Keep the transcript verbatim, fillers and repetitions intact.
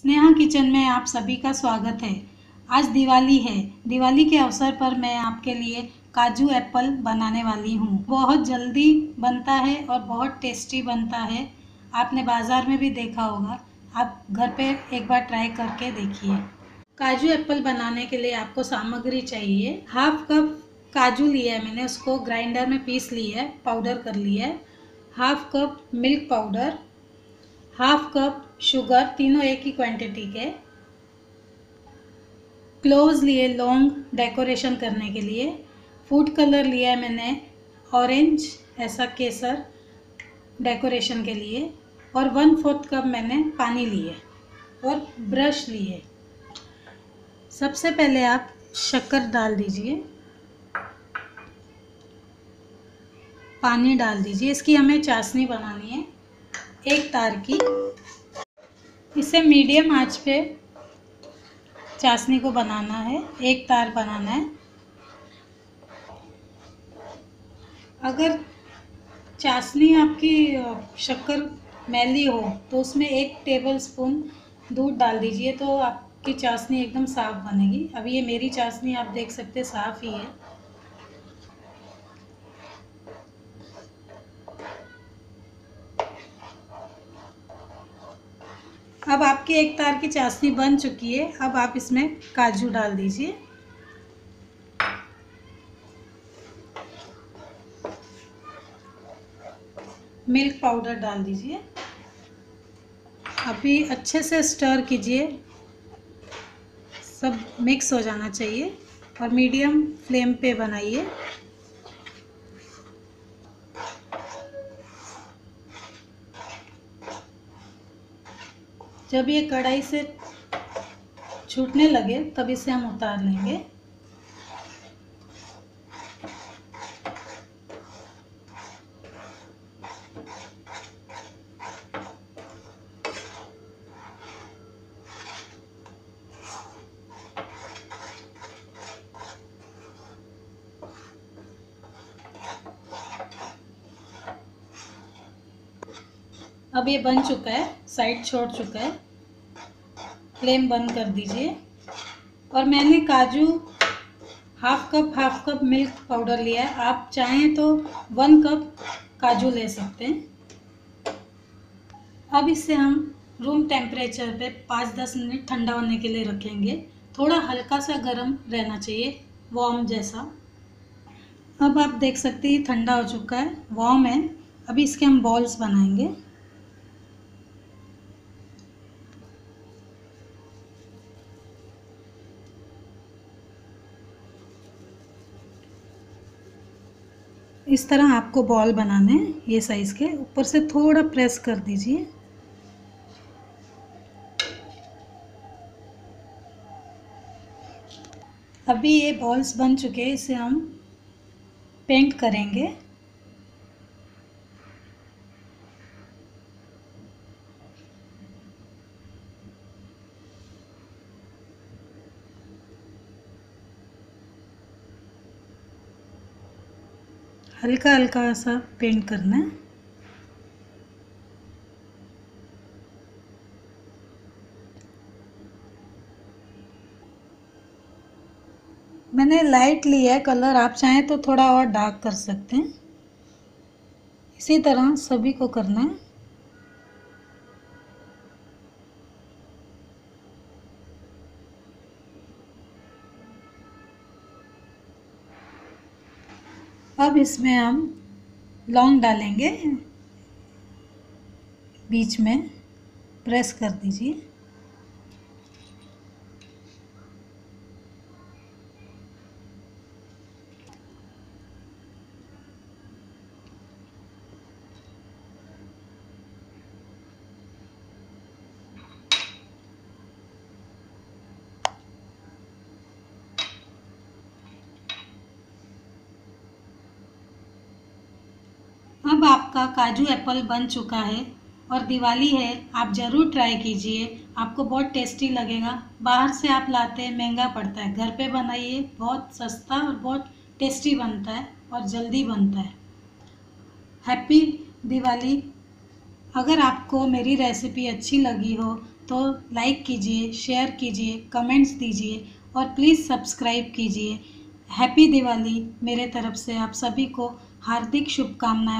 Sneha kitchen में आप सभी का स्वागत है। आज दिवाली है। दिवाली के अवसर पर मैं आपके लिए काजू एप्पल बनाने वाली हूँ। बहुत जल्दी बनता है और बहुत टेस्टी बनता है। आपने बाज़ार में भी देखा होगा, आप घर पे एक बार ट्राई करके देखिए। काजू एप्पल बनाने के लिए आपको सामग्री चाहिए। हाफ कप काजू लिया है मैंने, उसको ग्राइंडर में पीस लिया है, पाउडर कर लिया है। Half cup milk powder, half cup sugar, तीनों एक ही क्वांटिटी के। क्लोव्स लिए लौंग डेकोरेशन करने के लिए। फूड कलर लिया है मैंने ऑरेंज, ऐसा केसर डेकोरेशन के लिए। और वन फोर्थ कप मैंने पानी लिए और ब्रश लिए। सबसे पहले आप शक्कर डाल दीजिए, पानी डाल दीजिए। इसकी हमें चाशनी बनानी है एक तार की। इसे मीडियम आंच पे चाशनी को बनाना है, एक तार बनाना है। अगर चाशनी आपकी शक्कर मैली हो तो उसमें एक टेबलस्पून दूध डाल दीजिए, तो आपकी चाशनी एकदम साफ़ बनेगी। अभी ये मेरी चाशनी आप देख सकते हैं, साफ़ ही है। अब आपकी एक तार की चाशनी बन चुकी है। अब आप इसमें काजू डाल दीजिए। मिल्क पाउडर डाल दीजिए। अभी अच्छे से स्टर कीजिए, सब मिक्स हो जाना चाहिए। और मीडियम फ्लेम पे बनाइए। जब ये कढ़ाई से छूटने लगे तब इसे हम उतार लेंगे। अब ये बन चुका है, साइड छोड़ चुका है। फ्लेम बंद कर दीजिए। और मैंने काजू half cup half cup milk powder लिया है, आप चाहें तो वन कप काजू ले सकते हैं। अब इसे हम रूम टेम्परेचर पे पाँच दस मिनट ठंडा होने के लिए रखेंगे। थोड़ा हल्का सा गर्म रहना चाहिए, वार्म जैसा। अब आप देख सकते हैं ठंडा हो चुका है, वार्म है। अभी इसके हम बॉल्स बनाएंगे। इस तरह आपको बॉल बनाने हैं ये साइज़ के। ऊपर से थोड़ा प्रेस कर दीजिए। अभी ये बॉल्स बन चुके हैं, इसे हम पेंट करेंगे। हल्का हल्का सा पेंट करना है। मैंने लाइट लिया है कलर, आप चाहें तो थोड़ा और डार्क कर सकते हैं। इसी तरह सभी को करना है। अब इसमें हम लौंग डालेंगे, बीच में प्रेस कर दीजिए। अब आपका काजू एप्पल बन चुका है। और दिवाली है, आप ज़रूर ट्राई कीजिए, आपको बहुत टेस्टी लगेगा। बाहर से आप लाते हैं, महंगा पड़ता है। घर पे बनाइए, बहुत सस्ता और बहुत टेस्टी बनता है और जल्दी बनता है। हैप्पी दिवाली। अगर आपको मेरी रेसिपी अच्छी लगी हो तो लाइक कीजिए, शेयर कीजिए, कमेंट्स दीजिए और प्लीज़ सब्सक्राइब कीजिए। हैप्पी दिवाली। मेरे तरफ से आप सभी को हार्दिक शुभकामनाएं।